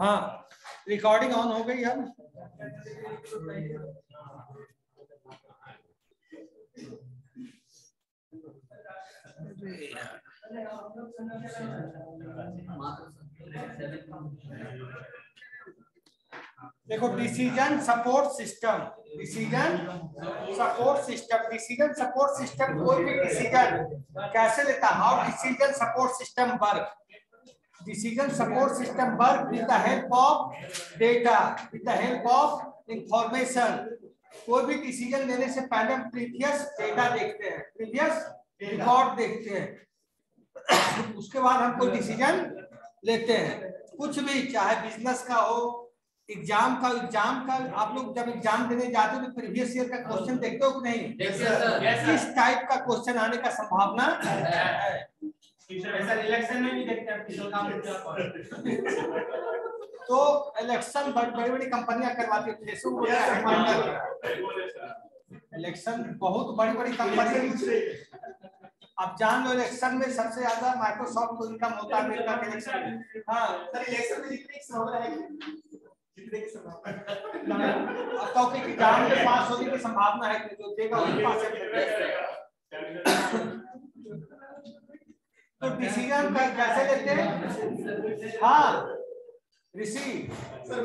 हाँ recording on हो गई यार। देखो decision support system, decision support system कोई भी डिसीजन कैसे लेता है और decision support system work with the help of data, with the help of information. कोई भी डिसीजन लेने से पहले हम प्रीवियस डेटा देखते हैं, प्रीवियस रिकॉर्ड देखते हैं, उसके बाद हम कोई डिसीजन लेते हैं। कुछ भी, चाहे बिजनेस का हो, एग्जाम का आप लोग जब एग्जाम देने जाते हो तो प्रीवियस ईयर का क्वेश्चन देखते हो कि नहीं, किस टाइप का क्वेश्चन आने का संभावना है। इलेक्शन में भी देखते हैं तो इलेक्शन बड़ी बड़ी कंपनियां करवाती है इलेक्शन, बहुत बड़ी बड़ी कंपनी। अब जान लो इलेक्शन में सबसे ज्यादा माइक्रोसॉफ्ट को इनकम होता है इलेक्शन। हाँ सर, इलेक्शन में जितने एग्जाम में पास होने की संभावना है जो देगा वही पास। तो डिसीजन कैसे लेते हैं? हाँ ऋषि सर,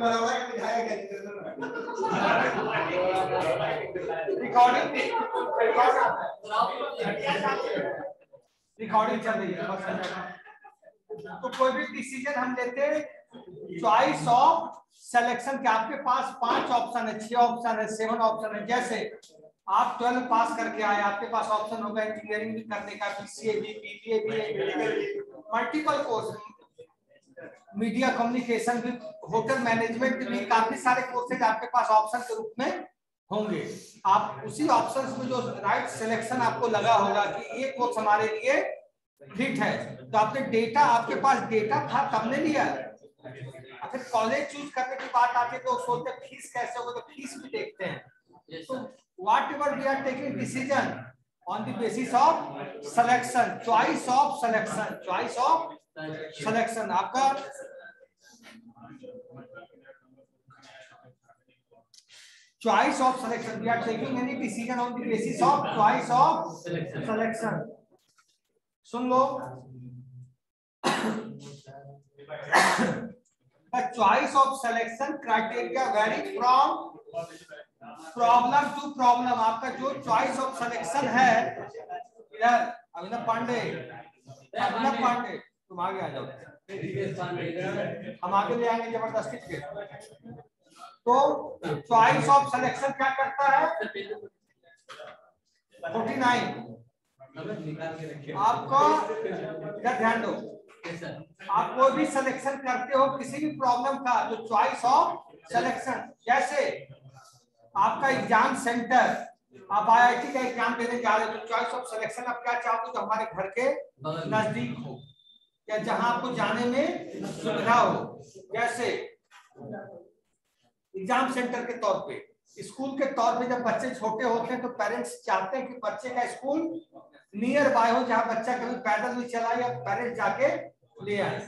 रिकॉर्डिंग चल रही है। तो कोई भी डिसीजन हम लेते हैं, चॉइस ऑफ सिलेक्शन के आपके पास 5 ऑप्शन है 6 ऑप्शन है 7 ऑप्शन है। जैसे आप 12 पास करके आए, आपके पास ऑप्शन होगा इंजीनियरिंग भी करने का, बीसीए भी, बीबीए भी, मल्टीपल कोर्स, मीडिया कम्युनिकेशन भी, होटल मैनेजमेंट भी, काफी सारे कोर्सेज आपके पास ऑप्शन के रूप में होंगे। आप उसी ऑप्शंस में जो राइट सिलेक्शन आपको लगा होगा कि ये कोर्स हमारे लिए फिट है, तो आपने डेटा, आपके पास डेटा था तब ने लिया। फिर कॉलेज चूज करने की बात आती है तो सोचते फीस कैसे होगी, तो फीस भी देखते हैं। तो whatever we are taking decision on the basis of selection, choice of selection. आपका choice of selection, we are taking any decision on the basis of choice of selection. सुन लो, the choice of selection criteria vary from problem to problem. आपका जो choice of selection है, इधर अविनाश पांडे तुम आगे आ जाओ, हम आगे ले आएंगे जबरदस्ती के। तो चॉइस ऑफ सिलेक्शन क्या करता है? 49 आपको इधर ध्यान दो। आप कोई भी सिलेक्शन करते हो किसी भी प्रॉब्लम का, तो चॉइस ऑफ सिलेक्शन। जैसे आपका एग्जाम सेंटर, आप IIT का एग्जाम देने जा रहे हो, तो चॉइस ऑफ सिलेक्शन आप क्या चाहोगे जो हमारे घर के नजदीक हो या जहां आपको जाने में सुविधा हो। जैसे एग्जाम सेंटर के तौर पे, स्कूल के तौर पे, जब बच्चे छोटे होते हैं तो पेरेंट्स चाहते हैं कि बच्चे का स्कूल नियर बाय हो, जहाँ बच्चा कभी पैदल भी चला या पेरेंट्स जाके ले आए।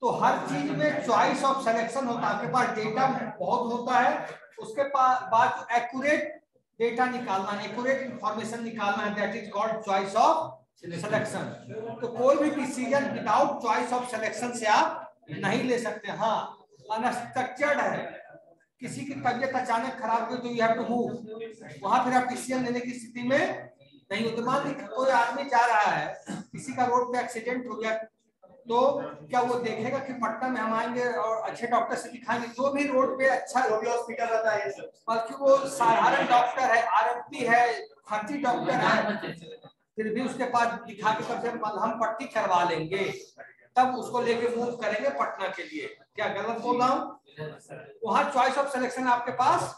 तो हर चीज में चॉइस ऑफ सिलेक्शन होता है। आपके पास डेटा बहुत होता है, उसके बाद एक्यूरेट डेटा निकालना, एक्यूरेट इंफॉर्मेशन निकालना है, that is called choice of selection. तो कोई भी decision without choice of selection से आप नहीं ले सकते। हाँ, अनस्ट्रक्चर्ड है, किसी की तबीयत अचानक खराब हुई तो यू हैव टू मूव, वहां फिर आप डिसीजन लेने की स्थिति में नहीं होते। मान लीजिए कोई आदमी जा रहा है, किसी का रोड पे एक्सीडेंट हो गया, तो क्या वो देखेगा कि पटना में हम आएंगे और अच्छे डॉक्टर से दिखाएंगे? जो भी रोड पे अच्छा हॉस्पिटल रहता है, बल्कि वो साधारण डॉक्टर है, आरएमपी है, खर्ची डॉक्टर है, फिर भी उसके पास दिखा के सबसे हम पट्टी करवा लेंगे, तब उसको लेके मूव करेंगे पटना के लिए। क्या गलत बोल रहा हूँ? वहाँ चॉइस ऑफ सिलेक्शन आपके पास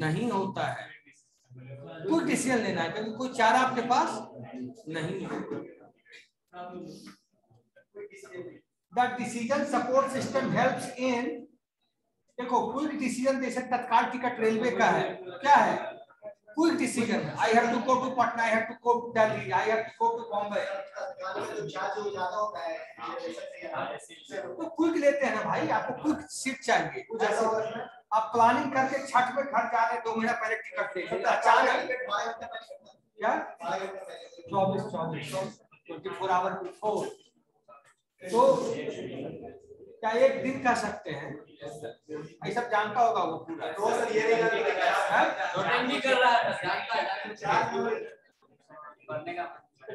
नहीं होता है। कोई डिसीजन लेना है क्योंकि कोई चारा आपके पास नहीं है। The decision support system helps in, देखो कोई डिसीजन जैसे तत्काल टिकट रेलवे का है, क्या है quick decision. I have to go to Patna, I have to go to Delhi, I have to go to Bombay. तो quick लेते हैं ना भाई, आपको quick सीट चाहिए। आप प्लानिंग करके छठ में घर जा रहे 2 महीना पहले टिकट ले अचानक क्या 24 आवर बिफोर, तो क्या एक दिन कर सकते हैं? ये सब जानता होगा वो पूरा। तो सर ये नहीं कर रहा है, जानता है करने का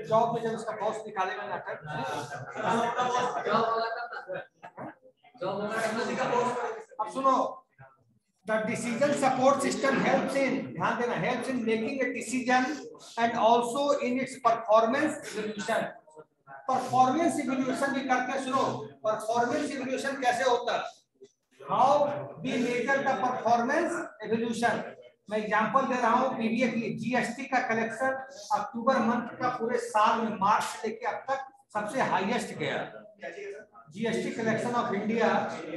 जॉब में जब उसका बॉस निकालेगा नाटक जॉब वाला करना, जॉब वाला बॉस। अब सुनो, the decision support system helps in, ध्यान देना, helps in making a decision and also in its performance evaluation. Performance evaluation भी करते हैं। सुनो, परफॉर्मेंस इवैल्यूएशन कैसे होता है? How we measure the performance evaluation. मैं एग्जांपल दे रहा हूं बीबीए की जीएसटी का कलेक्शन अक्टूबर मंथ का पूरे साल में मार्च से लेके अब तक सबसे हाईएस्ट गया। GST collection of India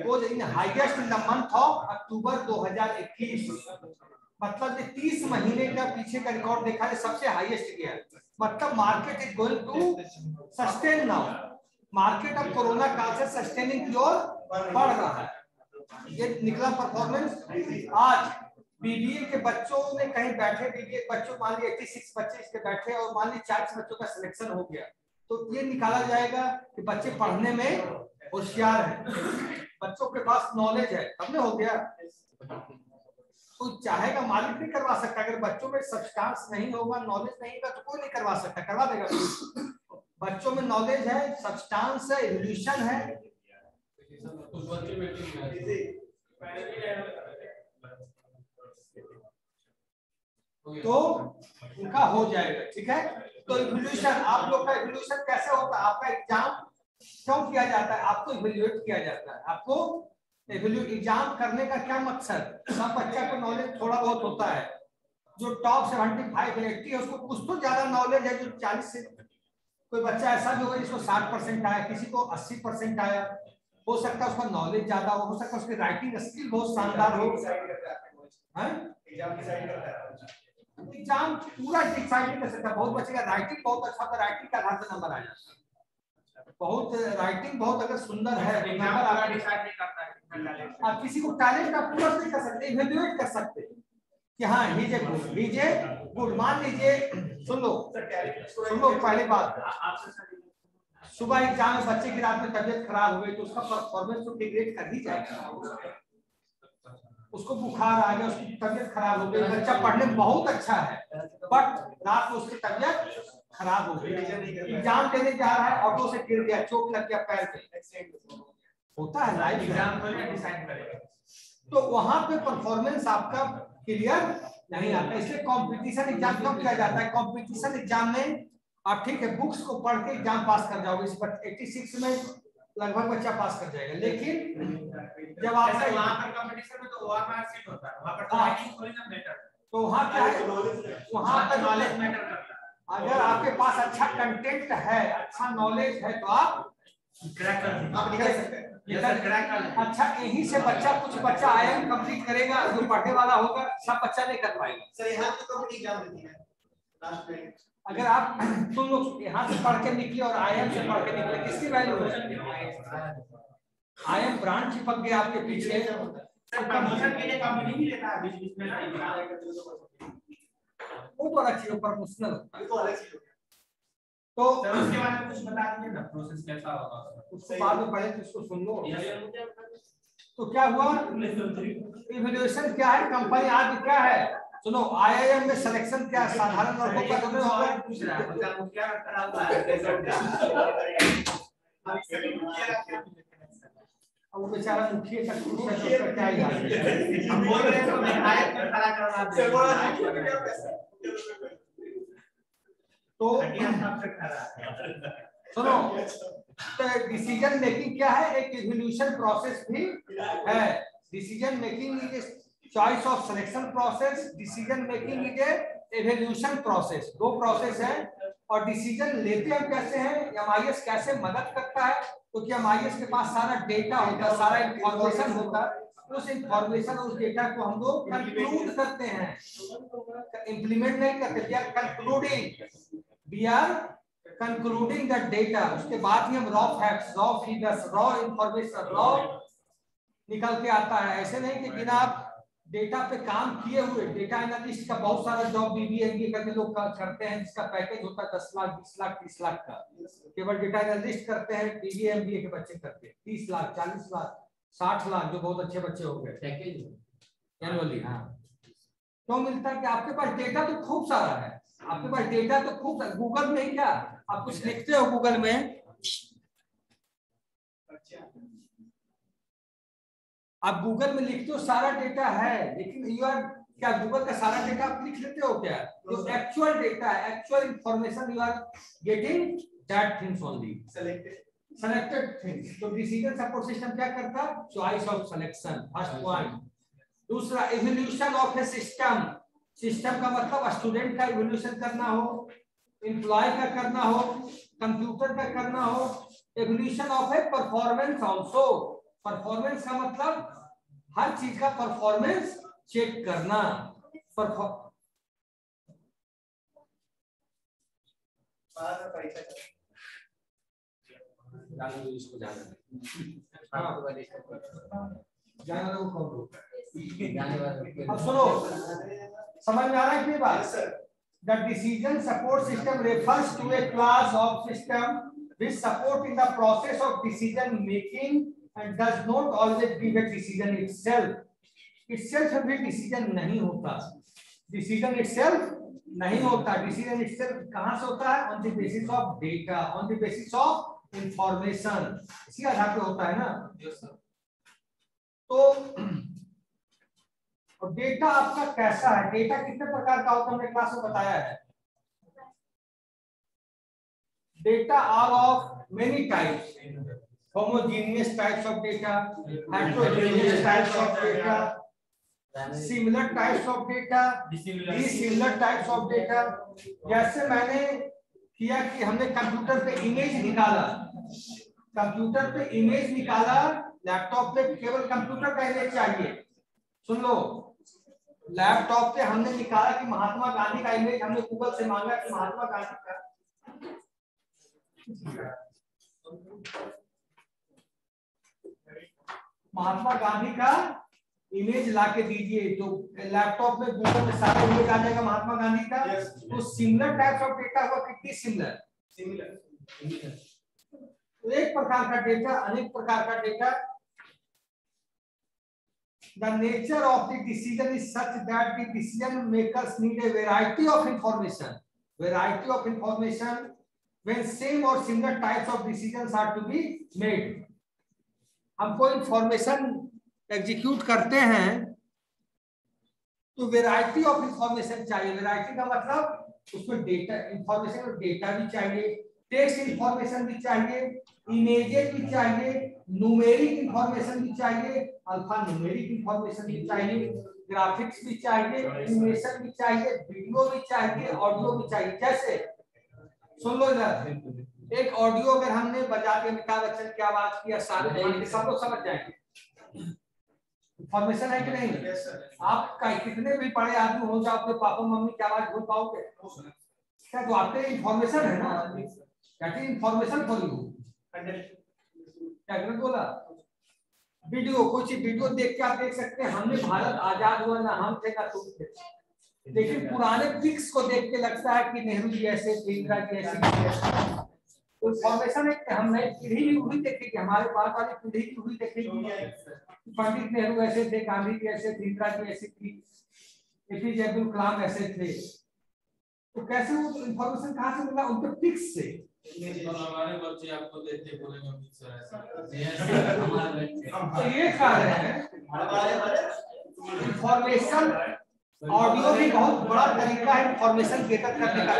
was in highest in the month of October 2021। मतलब ये 30 महीने का पीछे का रिकॉर्ड देखा है, सबसे हाईएस्ट गया। मतलब market is going to sustain now. Market अब कोरोना काल से सस्टेनिंग की ओर बढ़ रहा है। ये निकला परफॉर्मेंस। आज बीबीए के बच्चों ने कहीं बैठे, बीबीए बच्चों मान ली 86 बच्चे इसके बैठे और मान ली 40 बच्चों का सिलेक्शन हो गया, तो ये निकाला जाएगा कि बच्चे पढ़ने में होशियार हैं, बच्चों के पास नॉलेज है, तब हो गया। तो चाहेगा मालिक नहीं करवा सकता। अगर बच्चों में सब्सटेंस नहीं होगा, नॉलेज नहीं होगा, तो कोई नहीं करवा सकता, करवा देगा। बच्चों में नॉलेज है, सब्सटेंस है, एवोल्यूशन है। तो उनका हो जाएगा, ठीक है। तो एवोल्यूशन, आप लोग का एवोल्यूशन कैसे होता है? आपका एग्जाम क्यों किया जाता है? आपको एवोल्यूट किया जाता है। आपको एग्जाम करने का क्या मकसद? सब बच्चा को नॉलेज थोड़ा बहुत होता है। जो टॉप 75 व्यक्ति है उसको कुछ तो ज्यादा नॉलेज है। जो 40 से कोई बच्चा ऐसा भी होगा जिसको 60% आया, किसी को 80% आया। हो सकता है उसका नॉलेज ज्यादा हो सकता है उसकी राइटिंग स्किल बहुत शानदार हो। एग्जाम पूरा डिसाइड कर सकता है। बहुत बच्चे का राइटिंग बहुत अच्छा होता है, राइटिंग का आधार पर नंबर आ जाता है। बहुत राइटिंग बहुत अगर सुंदर है, डिसाइड नहीं करता है। आप किसी को टैलेंट का पूरा नहीं कर सकते, इवैल्यूएट कर सकते कि हाँ लीजिए गुड। मान लीजिए, सुन लो पहली बात, सुबह एग्जाम में बच्चे की रात में तबियत खराब हो गई तो उसका परफॉर्मेंस तो डिग्रेड कर ही जाएगा। उसको बुखार आ गया, उसकी तबियत खराब हो गई। बच्चा पढ़ने में बहुत अच्छा है बट रात को उसकी तबियत खराब हो गई, एग्जाम देने जा रहा है, ऑटो से गिर गया, चोट लग गया पैर पे, होता है लाइफ। एग्जाम में डिसाइड करेगा तो वहां पे परफॉर्मेंस आपका क्लियर नहीं आता। इसलिए कंपटीशन एग्जाम क्यों किया जाता है? कंपटीशन एग्जाम में आप ठीक है बुक्स को पढ़ के एग्जाम पास कर जाओगे, इस पर 86 में लगभग बच्चा पास कर जाएगा। लेकिन जब आपका वहां पर कंपटीशन में तो और मार्क्स सीट होता है, वहां पर रैंकिंग थोड़ी ना मैटर। तो वहां क्या है, वहां का नॉलेज मैटर करता है। अगर आपके पास अच्छा कंटेंट है, अच्छा नॉलेज है तो आप निकल सकते हैं। अच्छा, यहीं से बच्चा कुछ बच्चा आईएम कंप्लीट करेगा, जो पढ़ने वाला होगा, सब बच्चा नहीं कर पाएगा। सर यहाँ तो कम्पनी एग्जाम देती है। अगर आप तुम लोग यहाँ से पढ़ के निकले और आईएम से पढ़ के निकले, किसकी वैल्यू हो सकती है? आईएम ब्रांड चिपक गया आपके पीछे। वो तो अलग चीज है, पर्सनल होता है, वो अलग चीज है। तो सर उसके बारे में कुछ बता दीजिए ना, प्रोसेस कैसा होगा उसके बाद में। पहले तो इसको सुन लो। तो क्या हुआ, इवैल्यूएशन क्या है? कंपनी आज क्या है, सुनो, आईआईएम में सिलेक्शन क्या है? साधारण वर्गों का तुम्हें होगा, पूछ रहा है उनका क्या खराब है, अब बेचारा मुखिया का मुखिया क्या है, हम बोल रहे हैं तो मैं हायर पर खड़ा कर रहा हूं। तो सुनो, डिसीजन मेकिंग क्या है? एक इवोल्यूशन प्रोसेस भी है। Decision making is choice of selection process, decision making is evolution process. दो प्रोसेस है। और डिसीजन लेते हम कैसे हैं, एमआईएस कैसे मदद करता है? क्योंकि एमआईएस के पास सारा डेटा होता है, सारा इंफॉर्मेशन होता है। उस इंफॉर्मेशन उस डेटा को हम लोग कंक्लूड करते हैं, इंप्लीमेंट नहीं करते, we are concluding, we are concluding the data. उसके बाद ही हम raw facts, raw figures, raw information, raw निकल के आता है। ऐसे नहीं कि बिना आप डेटा पे काम किए हुए, डेटा एनालिस्ट का बहुत सारा जॉब बीबीए करके लोग करते हैं, जिसका पैकेज होता है 10 लाख, 20 लाख, 30 लाख का। केवल डेटा एनालिस्ट करते हैं, बीबीए एमबीए के बच्चे करते हैं 30 लाख, 40 लाख, 60 लाख, जो बहुत अच्छे बच्चे हो गए पैकेज एनुअली। हाँ, तो मिलता है कि आपके पास डेटा तो खूब सारा है, आपके पास डेटा तो खूब सारा। गूगल में क्या आप कुछ लिखते हो गूगल में, आप गूगल में लिखते हो, सारा डेटा है, लेकिन यू आर क्या गूगल का सारा डेटा आप लिख लेते हो क्या? तो actual data, actual information you are getting that things only, selected things. तो डिसीजन सपोर्ट सिस्टम क्या करता है? Choice of selection, first point. दूसरा, evolution of a system. System का मतलब स्टूडेंट का इवोल्यूशन करना हो, एम्प्लॉय का करना हो, कंप्यूटर का करना हो। Evolution of a performance also. Performance का मतलब हर चीज का परफॉर्मेंस चेक करना। अब सुनो, समझ में आ रहा है कि बात? The decision support system refers to a class of system which support in the process of decision making and does not always be the decision itself. Itself भी decision नहीं होता, decision itself नहीं होता। decision itself कहाँ से होता है? on the basis of data, on the basis of information, इसी आधार पे होता है ना। yes sir। तो डेटा आपका कैसा है? डेटा कितने प्रकार का होता है? हमने क्लास में बताया है। Data are of many types, homogeneous types of data, heterogeneous types of data, similar types of data, dissimilar types of data। जैसे मैंने किया कि हमने कंप्यूटर पे इमेज निकाला, कंप्यूटर पे इमेज निकाला, लैपटॉप पे केवल कंप्यूटर का इमेज चाहिए। सुन लो, लैपटॉप पे हमने निकाला कि महात्मा गांधी का इमेज, हमने गूगल से मांगा कि महात्मा गांधी का, महात्मा गांधी का इमेज लाके दीजिए। तो लैपटॉप में गूगल में सारे इमेज आ जाएगा महात्मा गांधी का। तो सिमिलर टाइप्स ऑफ डेटा हुआ कि डिसिमिलर, सिमिलर, एक प्रकार का डेटा, अनेक प्रकार का data. The nature of the decision is such that the decision makers need a variety of information, variety of information when same or similar types of decisions are to be made. हम कोई information execute करते हैं तो variety of information चाहिए। Variety का मतलब उसमें data, information और डेटा भी चाहिए, टेक्स्ट इंफॉर्मेशन भी चाहिए, इमेजेस भी चाहिए, न्यूमेरिक इंफॉर्मेशन भी चाहिए, अल्फा न्यूमेरिक इंफॉर्मेशन भी चाहिए, ग्राफिक्स भी चाहिए, एनिमेशन भी चाहिए, वीडियो भी चाहिए, ऑडियो भी चाहिए। जैसे सुन लो इधर, एक ऑडियो अगर हमने बजा के अमिताभ बच्चन की आवाज किया, सारे सब लोग समझ जाएंगे। इंफॉर्मेशन है कि नहीं? आप कितने भी बड़े आदमी हो जाओ, अपने पापा मम्मी की आवाज भूल पाओगे क्या? तो आपके इंफॉर्मेशन है ना, that is information for you. क्या गलत बोला? वीडियो, कुछ वीडियो देख के आप देख सकते हैं, हमने भारत आजाद हुआ ना हम थे ना तुम थे, लेकिन पुराने पिक्स को देख के लगता है कि नेहरू जी ऐसे, इंदिरा जी ऐसे। इंफॉर्मेशन है कि हम नई पीढ़ी भी हुई देखेगी, हमारे बाप वाली पीढ़ी भी हुई देखेगी, पंडित नेहरू ऐसे थे, गांधी जी ऐसे थे, इंदिरा जी ऐसी थी, एपीजे अब्दुल कलाम ऐसे थे। तो कैसे वो इंफॉर्मेशन कहाँ से मिला? उनके पिक्स से। हमारे बच्चे आपको देखते बोलेंगे तो ये कारण है। इंफॉर्मेशन ऑडियो भी बहुत बड़ा तरीका है इंफॉर्मेशन गेटर करने का,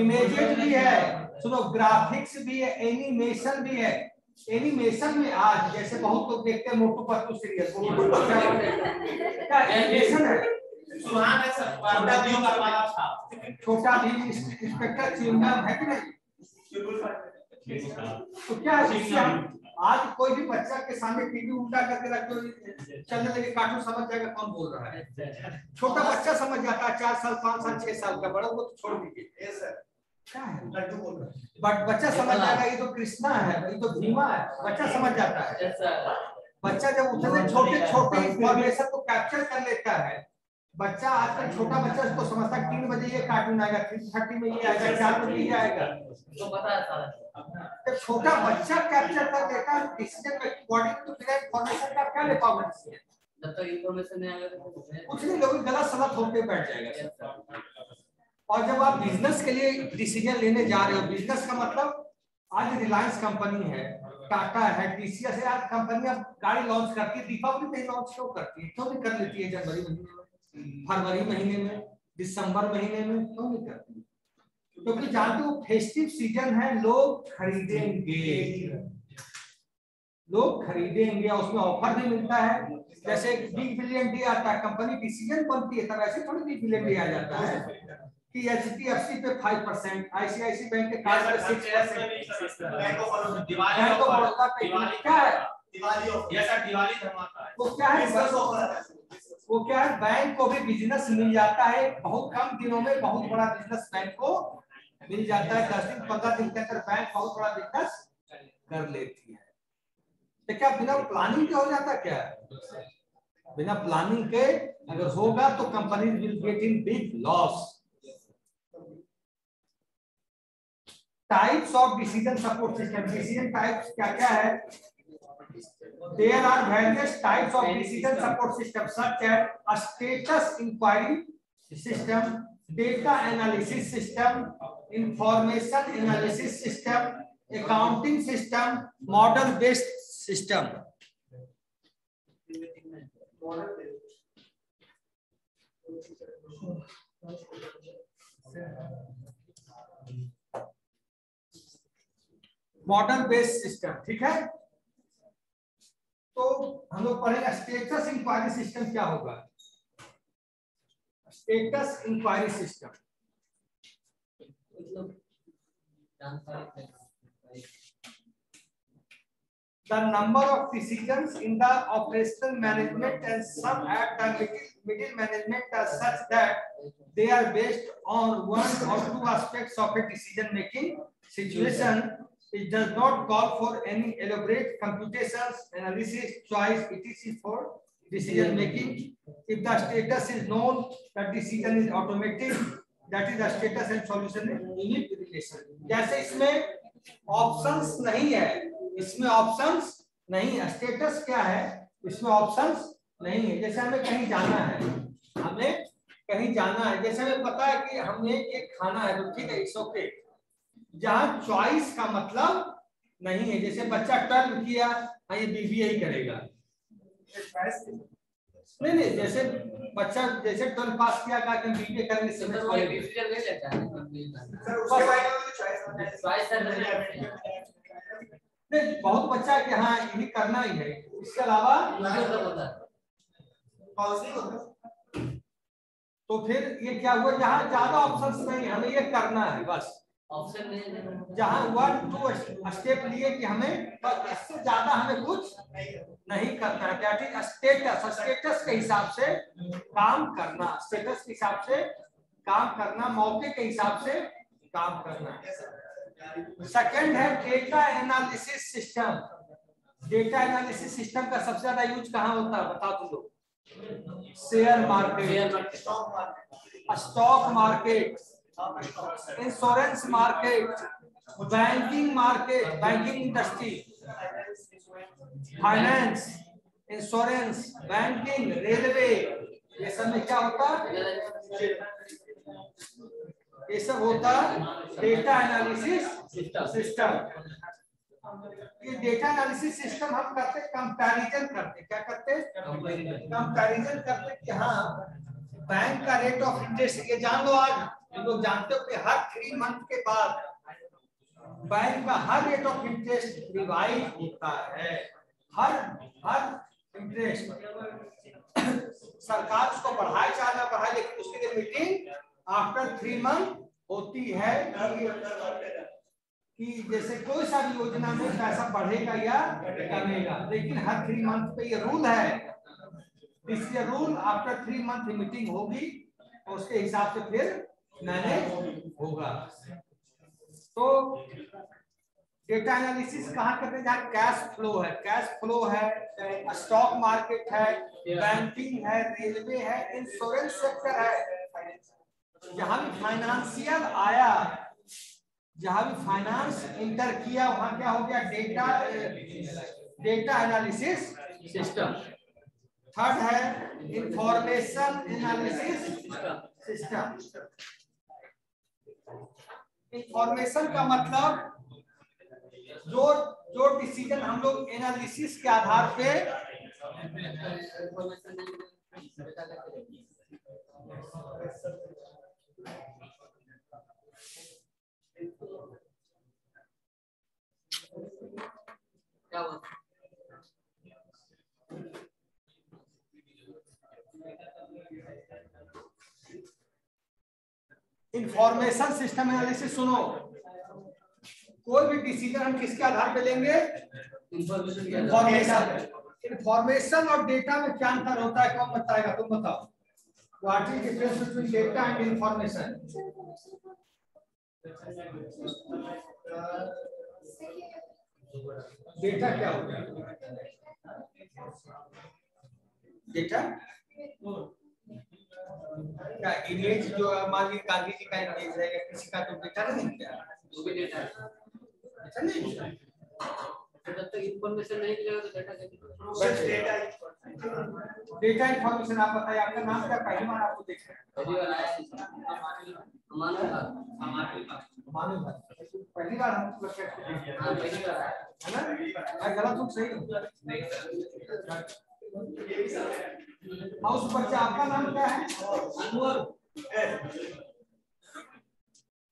इमेजेस भी है, सुनो, ग्राफिक्स भी है, एनिमेशन भी है। एनिमेशन में आज जैसे बहुत लोग देखते हैं मोटू पतलू सीरियल, क्या एनिमेशन है? सुहान है सर, छोटा भीम का वाला था, छोटा भीम, इंस्पेक्टर चिंगम है कि नहीं? तो क्या है आज कोई भी बच्चा के सामने टीवी उल्टा करके रख दो चलने लगे कार्टून समझ जाएगा कौन बोल रहा है। छोटा बच्चा समझ जाता है 4 साल 5 साल 6 साल का, बड़ा को तो छोड़ दीजिए क्या है लड्डू बोल रहा है, बट बच्चा समझ जाएगा ये तो कृष्णा है, ये तो भीमा है, बच्चा समझ जाता है। बच्चा जब उठने छोटे छोटे इन्फॉर्मेशन को कैप्चर कर लेता है बच्चा, आजकल छोटा बच्चा उसको समझता 3 बजे ये कार्टून आएगा, 3:30 में ये आएगा, 4 बजे ये आएगा, तो पता है सारा। तो छोटा बच्चा कैप्चर कर लेता है डिसीजन में अकॉर्डिंग टू दैट इंफॉर्मेशन का क्या डिपार्टमेंट है। जब तक इंफॉर्मेशन नहीं आएगा कुछ नहीं, लोग गलत सलाह थोप के बैठ जाएगा। और जब आप बिजनेस के लिए डिसीजन लेने जा रहे हो, बिजनेस का मतलब आज रिलायंस कंपनी है, टाटा है, टीसीएस है, आज कंपनियां गाड़ी लॉन्च करती है, दीपावली पे लॉन्च शो करती है, तो भी कर लेती है जनवरी महीने में, फरवरी महीने में, दिसंबर महीने में, क्यों नहीं करती? क्योंकि जानते हो फेस्टिव सीजन है, लोग खरीदेंगे, लोग खरीदेंगे और उसमें ऑफर भी मिलता है। जैसे बिग बिलियन डे आता है, कंपनी डिसीजन बनती है, तब ऐसे थोड़ी बिग बिलियन डे आ जाता है कि HDFC पे 5%, ICICI बैंक के कार्ड पे 6%, दिवाली क्या है, दिवाली धमाका है, वो क्या है, वो क्या है, बैंक को भी बिजनेस मिल जाता है। बहुत कम दिनों में बहुत बड़ा बिजनेस बैंक को मिल जाता है, 10 दिन 15 दिन के अंदर बैंक बहुत बड़ा बिजनेस कर लेती है। तो क्या बिना प्लानिंग के हो जाता क्या है? बिना प्लानिंग के अगर होगा तो company will get in big loss. Types of decision support system, decision types क्या क्या है? There are various types of decision support systems such as a status inquiry system, data analysis system, information analysis system, accounting system, model based system. Model based system, ठीक है। तो हम लोग पढ़ेंगे status inquiry system क्या होगा। Status inquiry system the number of decisions in the operational management and some at the middle management are such that they are based on one or two aspects of a decision making situation. It does not call for any elaborate computations, analysis, choice, etc. for decision making. If the status is known, the decision is automatic. That is the status and solution in unique relation. जैसे इसमें options नहीं है, इसमें options नहीं है। Status क्या है? इसमें options नहीं है। जैसे हमें कहीं जाना है, हमें कहीं जाना है, जैसे हमें पता है कि हमने एक खाना है, तो ठीक है, it's okay. जहाँ चॉइस का मतलब नहीं है, जैसे बच्चा टर्न किया ये बीबीए ही करेगा, नहीं नहीं, जैसे बच्चा जैसे टर्न पास किया कहा कि बीबीए करने से नहीं, बहुत बच्चा कि हाँ यही करना ही है, इसके अलावा तो फिर ये क्या हुआ, जहाँ ज्यादा ऑप्शंस नहीं है, हमें ये करना है बस, ऑप्शन नहीं, जहाँ 1-2 स्टेप लिए कि हमें बस, इससे ज्यादा हमें कुछ नहीं करना है। ठीक है, स्टेटस, स्टेटस के हिसाब से काम करना, स्टेटस के हिसाब से काम करना, मौके के हिसाब से काम करना। सेकंड है data analysis system. Data analysis system का सबसे ज्यादा यूज कहाँ होता है बता दो? Share market, stock market, insurance market, banking market, banking industry, finance, insurance, banking, railway, ये सब में क्या होता है, ये सब होता डेटा एनालिसिस सिस्टम। ये डेटा एनालिसिस सिस्टम हम करते कंपैरिजन करते, क्या करते कंपैरिजन करते कि हाँ बैंक का रेट ऑफ इंटरेस्ट, ये जान लो आज तुम लोग जानते हो कि हर 3 मंथ के बाद बैंक का हर रेट ऑफ इंटरेस्ट रिवाइज होता है, हर इंटरेस्ट सरकार उसको बढ़ाए चाहे ना बढ़ाए, लेकिन उसके लिए मीटिंग आफ्टर 3 मंथ होती है कि जैसे कोई सा भी योजना में पैसा बढ़ेगा या कमेगा, लेकिन हर 3 मंथ पे ये रूल है। इस ये रूल आफ्टर 3 मंथ मीटिंग होगी और उसके हिसाब से फिर मैनेज होगा। तो डेटा एनालिसिस कहाँ करते हैं? जहाँ कैश फ्लो है, स्टॉक मार्केट है, बैंकिंग है, रेलवे है, इंश्योरेंस सेक्टर है, जहाँ भी फाइनेंशियल आया, जहाँ भी फाइनेंस इंटर किया, वहाँ क्या हो गया? Data analysis system. थर्ड है इंफॉर्मेशन एनालिसिस सिस्टम। इंफॉर्मेशन का मतलब जो डिसीजन हम लोग एनालिसिस के आधार पे इंफॉर्मेशन सिस्टम एनालिसिस। सुनो, कोई भी डिसीजन हम किसके आधार पे लेंगे? इंफॉर्मेशन और डेटा में क्या अंतर होता है? कौन बताएगा? तुम बताओ। What is difference between data and information? Data क्या होता है? डेटा क्या? इमेज जो मान लीजिए गांधी जी का इमेज है या किसी का, तो डेटा नहीं क्या? वो भी डेटा है। अच्छा नहीं, जब तक इंफॉर्मेशन नहीं मिलेगा तो डेटा डेटा इंफॉर्मेशन। आप बताइए, आपका नाम क्या? पहली बार आपको देख रहे, पहली बार हम है ना, गलत सही। माउस पर आपका नाम क्या है?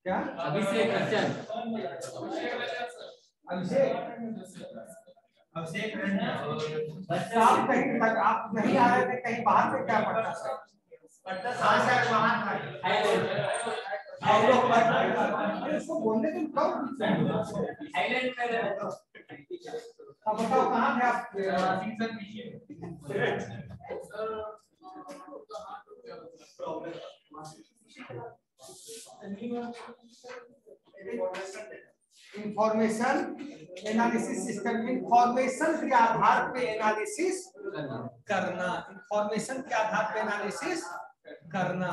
अभिषेक आप कहीं तक आप नहीं आ रहे थे, कहीं बाहर से? क्या पढ़ता है? इसको बोलने तुम कब? बताओ कहाँ थे आप? Information analysis system. इंफॉर्मेशन के आधार पे एनालिसिस करना, इंफॉर्मेशन के आधार पे एनालिसिस करना।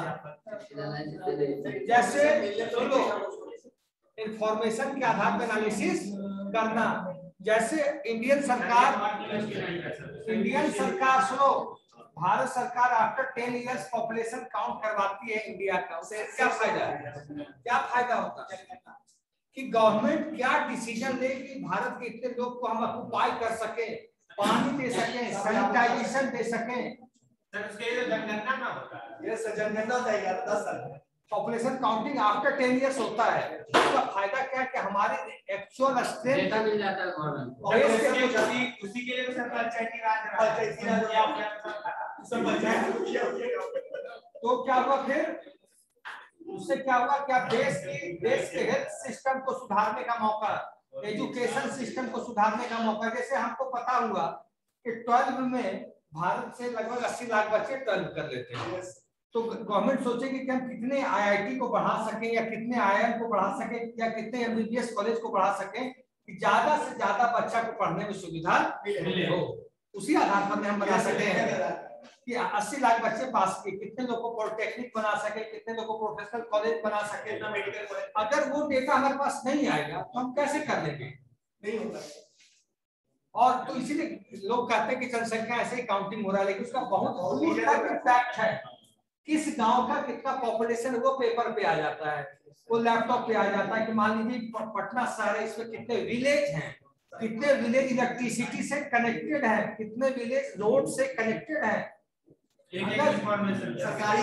जैसे इंफॉर्मेशन के आधार पे एनालिसिस करना, जैसे इंडियन सरकार सुनो, भारत सरकार आफ्टर 10 इयर्स पॉपुलेशन काउंट करवाती है इंडिया का। उसे क्या फायदा है? क्या फायदा होता है कि गवर्नमेंट क्या डिसीजन ले कि भारत के इतने लोग को हम ऑक्यूपाई कर सके, पानी दे सके, सैनिटाइजेशन दे सके। जनगणना ना होता है, ये जनगणना होता है यार। 10 साल पॉपुलेशन काउंटिंग आफ्टर 10 इयर्स होता है। उसका फायदा क्या है कि हमारे एक्चुअल स्टेट मिल जाता है गवर्नमेंट। उसी के लिए सरकार चाहिए। तो क्या हुआ फिर? उससे क्या हुआ? क्या देश के हेल्थ सिस्टम को सुधारने का मौका, एजुकेशन सिस्टम को सुधारने का मौका। जैसे हमको पता हुआ कि 12 में भारत से लगभग 80 लाख बच्चे 12 कर लेते हैं। तो गवर्नमेंट सोचेगी कि हम कितने IIT को बढ़ा सकें, या कितने IIM को बढ़ा सकें, या कितने MBBS कॉलेज को बढ़ा सकें कि ज्यादा से ज्यादा बच्चा को पढ़ने में सुविधा मिले। उसी आधार पर हम बता सकते हैं कि 80 लाख बच्चे पास किए, कितने लोगों को पॉलिटेक्निक बना सके, कितने लोगों को प्रोफेशनल कॉलेज बना सके, ना मेडिकल कॉलेज। अगर वो डेटा हमारे पास नहीं आएगा तो हम कैसे कर लेंगे? नहीं होगा। और तो इसीलिए लोग कहते हैं कि जनसंख्या ऐसे ही काउंटिंग हो रहा है, लेकिन उसका बहुत दूर तक इम्पैक्ट है। किस गांव का कितना पॉपुलेशन वो पेपर पे आ जाता है, वो लैपटॉप पे आ जाता है कि मान लीजिए पटना शहर है, इसमें कितने विलेज हैं, कितने विलेज इलेक्ट्रिसिटी से कनेक्टेड है, कितने विलेज रोड से कनेक्टेड है। सरकारी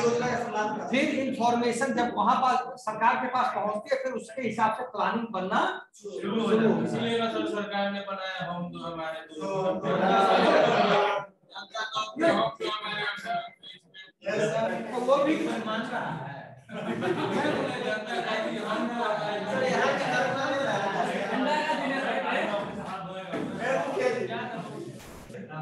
फिर इंफॉर्मेशन जब वहाँ पास सरकार के पास पहुँचती है, फिर उसके हिसाब से प्लानिंग बनना शुरू हो जाता है। इसलिए तो सरकार ने बनाया हम तो हमारे वो भी मान रहा है।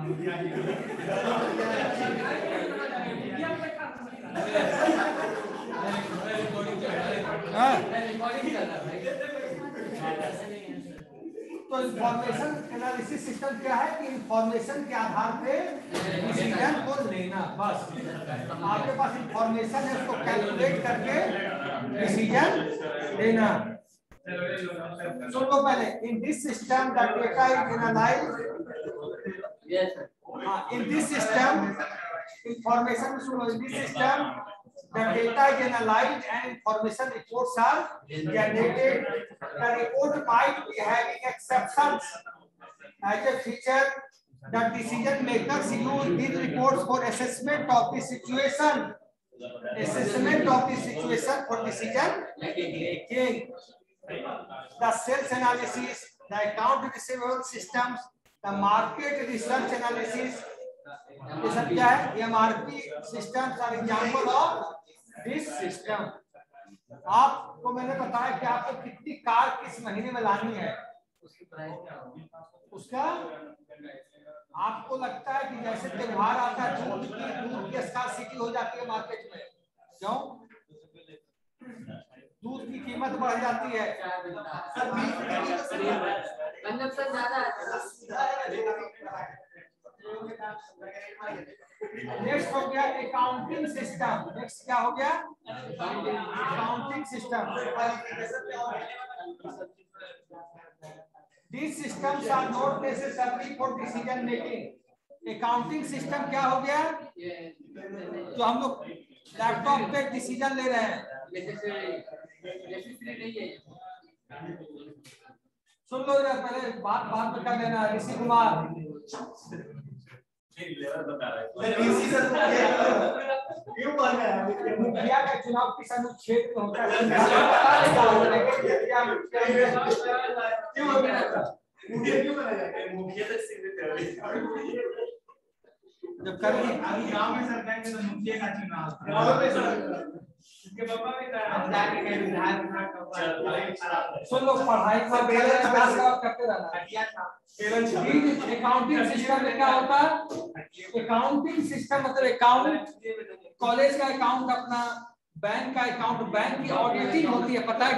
तो इंफॉर्मेशन एनालिसिस सिस्टम क्या है कि इंफॉर्मेशन के आधार पे डिसीजन को लेना। बस आपके पास इंफॉर्मेशन है उसको कैलकुलेट करके डिसीजन लेना। तो पहले in this system the data is analysed. Yes sir, हां इन दिस सिस्टम इंफॉर्मेशन सुनो, in this system the data is analyzed and information reports are generated. The report might be having exceptions as a feature. The decision makers use these reports for assessment of the situation. Assessment of the situation for decision making. The sales analysis, the account receivable systems, the market research analysis. ये सब क्या है? MRP systems are example of this system. आपको मैंने बताया कि आपको कितनी कार किस महीने में लानी है, उसकी प्राइस क्या होगी। उसका आपको लगता है कि जैसे त्योहार आता है तो दूध की स्कार्सिटी हो जाती है मार्केट में, क्यों? दूध की कीमत बढ़ जाती है। मतलब सर ज्यादा नेक्स्ट हो गया अकाउंटिंग सिस्टम। नेक्स्ट क्या हो गया? Accounting system. This systems are not necessary for decision making. Accounting system क्या हो गया? जो हम लोग लैपटॉप पे डिसीजन ले रहे हैं। सुन लो जरा, पहले बात बता देना ऋषि कुमार। चुनाव किस अनुच्छेद में होता है? जब करेंगे अभी गांव में सरकार में तो मुखिया का चुनाव इसके पापा भी कर रहा है विधान विभाग। सुन लोग पढ़ाई का बेलन करते रहना। अकाउंटिंग सिस्टम में क्या होता? अकाउंटिंग सिस्टम मतलब अकाउंट, कॉलेज का अकाउंट अपना, बैंक का अकाउंट, बैंक की ऑडिटिंग होती है, पता है,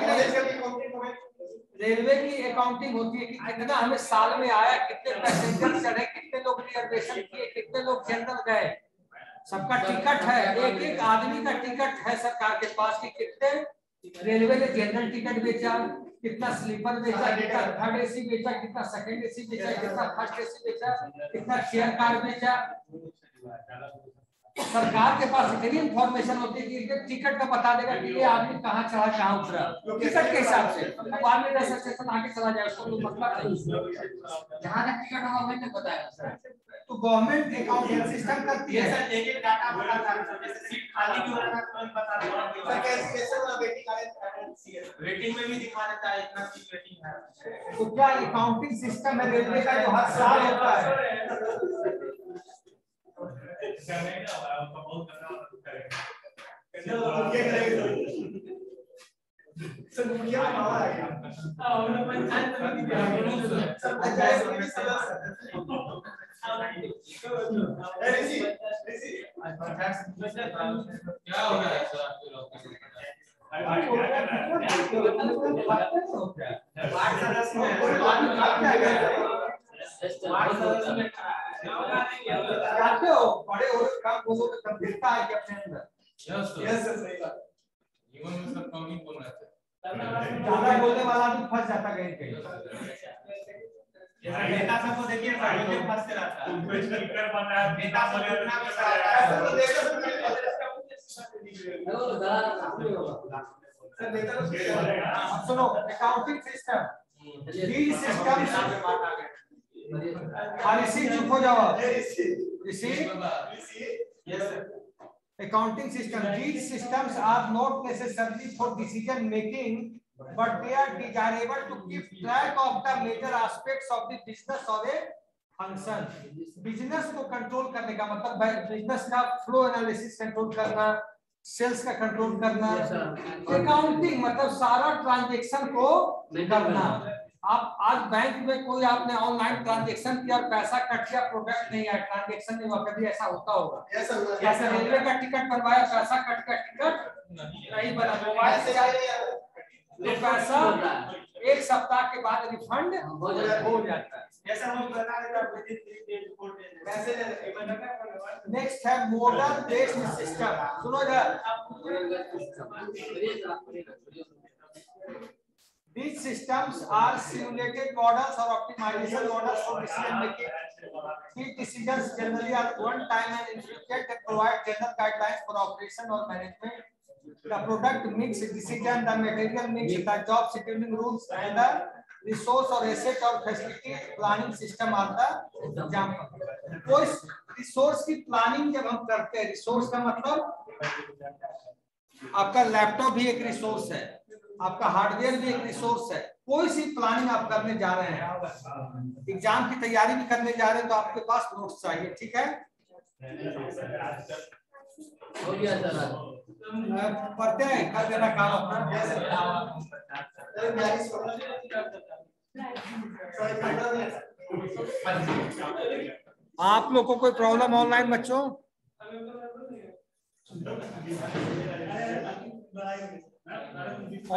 रेलवे की अकाउंटिंग होती है कि कितना हमें साल में आया, कितने पैसेंजर चढ़े, कितने लोग रिजर्वेशन किए, कितने लोग जनरल गए, सबका टिकट है, एक एक आदमी का टिकट है सरकार के पास कि कितने रेलवे ने जनरल टिकट बेचा, कितना स्लीपर बेचा, कितना थर्ड एसी बेचा, कितना सेकेंड एसी बेचा, कितना फर्स्ट एसी बेचा, कितना शेयर कार बेचा। सरकार के पास इतनी इंफॉर्मेशन होती है कि टिकट का बता देगा कि ये आदमी कहाँ चढ़ा कहाँ उतरा टिकट के हिसाब से। आगे चला जाए उसको मतलब जहाँ तक टिकट होगा मैंने बताया सर। तो गवर्नमेंट अकाउंटिंग सिस्टम करती है सर, एक एक डाटा बताता है सर, जैसे सीट खाली क्यों रहा तुरंत बता देगा सर, कैसे सर वेटिंग वाले रेटिंग में भी दिखा देता है इतना सीट रेटिंग है। तो क्या अकाउंटिंग सिस्टम है रेलवे का जो हर साल होता है? सुनो अकाउंटिंग सिस्टम चुप हो जाओ। Accounting system. These systems are not necessary for decision making, but they are desirable to keep track of the major aspects of the business or a function. Business को control करने का मतलब है business का flow analysis control करना, sales का control करना, accounting मतलब सारा transaction को करना। आप आज बैंक में कोई आपने ऑनलाइन ट्रांजैक्शन किया, पैसा कट गया, प्रोडक्ट नहीं आया, ट्रांजैक्शन में कभी ऐसा होता होगा? जैसे रेलवे का टिकट बनवाया, पैसा कट गया, टिकट नहीं बना, मोबाइल से आया पैसा एक सप्ताह के बाद रिफंड हो जाता है। नेक्स्ट है मॉडर्न टेक्स्ट सिस्टम। सुनो जरा, these systems are simulated models or optimization models for decision making. These decisions generally are one time and infrequent and provide general guidelines for operation or management. The product mix decision, the material mix, the job scheduling rules, and the resource or asset or facility planning system are the example. कोई resource की planning जब हम करते हैं, resource का मतलब आपका laptop भी एक resource है, आपका हार्डवेयर भी एक रिसोर्स है। कोई सी प्लानिंग आप करने जा रहे हैं, एग्जाम की तैयारी भी करने जा रहे हैं, तो आपके पास नोट्स चाहिए, ठीक है? पढ़ते हैं, कर देना काम अपना। आप लोगों को कोई प्रॉब्लम ऑनलाइन बच्चों?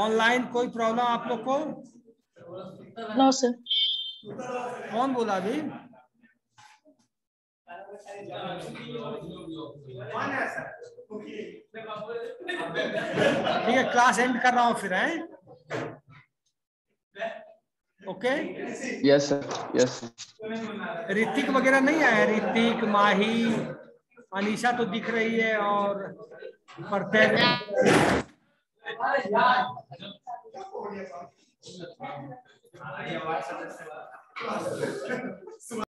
ऑनलाइन कोई प्रॉब्लम आप लोग को? No sir. कौन बोला अभी? ठीक है, क्लास एंड कर रहा हूँ फिर, है okay? Yes sir, yes. Hrithik वगैरह नहीं आया? ऋतिक, माही, अनिशा तो दिख रही है और परफेक्ट।